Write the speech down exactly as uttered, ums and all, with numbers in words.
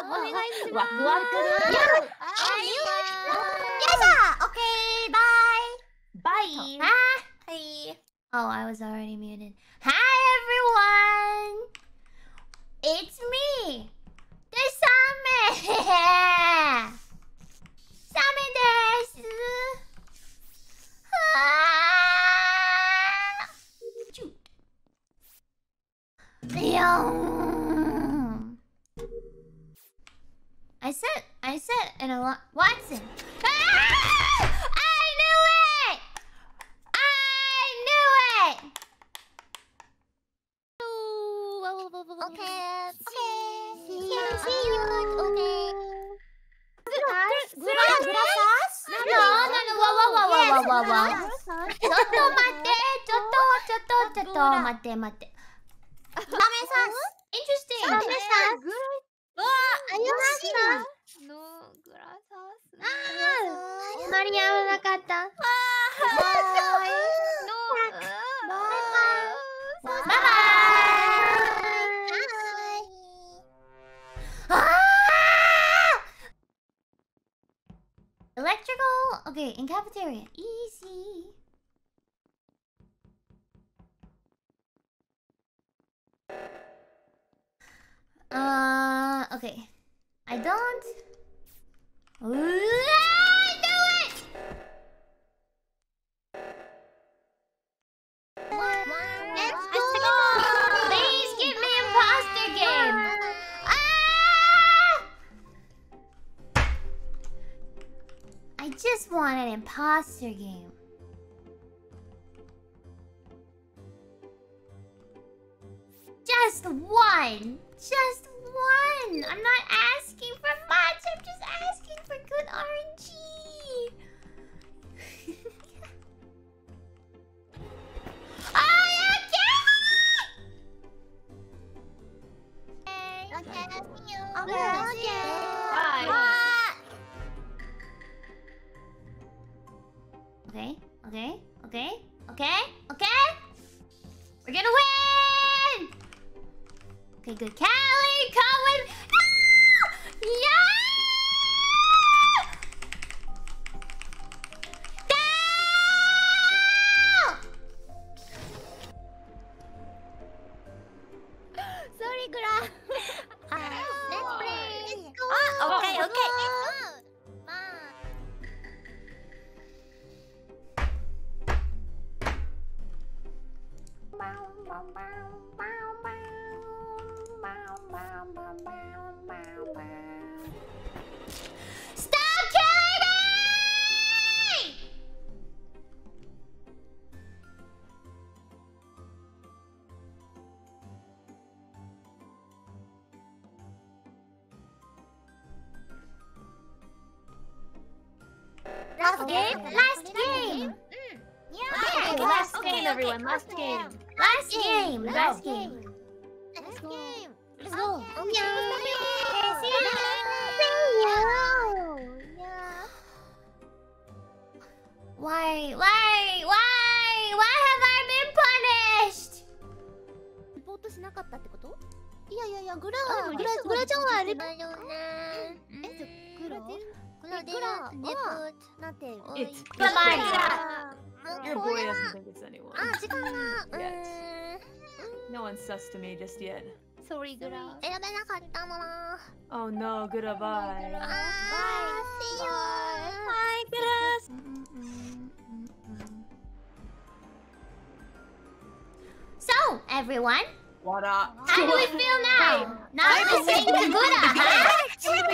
Gawr Gura. Yeah. Yes, sir. Okay, bye. Bye. Hi. Oh, I was already muted. Hi, everyone. It's me, the Summit. Summit desu. Ah. I said, I said, and a lot. Watson! Ah! I knew it! I knew it! Okay, okay, okay. See you, okay. Gura, Gura sauce? No, no, no, whoa, whoa, whoa, whoa, whoa, whoa, whoa. Chotto matte, chotto, chotto, chotto, matte, matte. Same sauce. Interesting. Same sauce. No, Gura sauce. Ah, Maria, I didn't get it. No. Bye. Bye. Bye. Ah! Electrical. Okay, in cafeteria. Easy. Uh, okay. I don't. I do it! Let's go! Please give me imposter game! Ah! I just want an imposter game. Just one! Just one! I'm not asking for much, I'm just asking for good R N G! Oh, yeah, okay! Okay, okay, I'll see you! Okay, okay! Bye! Bye. Okay, okay, okay, okay, okay! We're gonna win! Okay, good. Callie, come with... No! No! Sorry, Gura. uh, let's play. Let's go. Oh, okay, okay. Bow, bow, bow, bow, bow. Stop killing me! Last game? Last game! Mm. Yeah. Okay, okay, last okay, game, okay, everyone. Last game. Last game. Last game. Last game. Let's go. Okay. Okay. Yeah. See you. Yeah. Yeah. Why? Why? Why? Why have I been punished? Report しなかったってこと? いやいやいや、グラはグラグラちゃんはレポートよね。え、グラでグラでレポートなってる。バイバイ。Your boy doesn't think it's anyone. あ、時間が。No one's sus to me just yet. Sorry, Gura. I didn't choose. Oh no, Gura, bye. Bye. Bye. See you. Bye, Gura. So, everyone, what up? How do we feel now? Not listening to Gura, huh?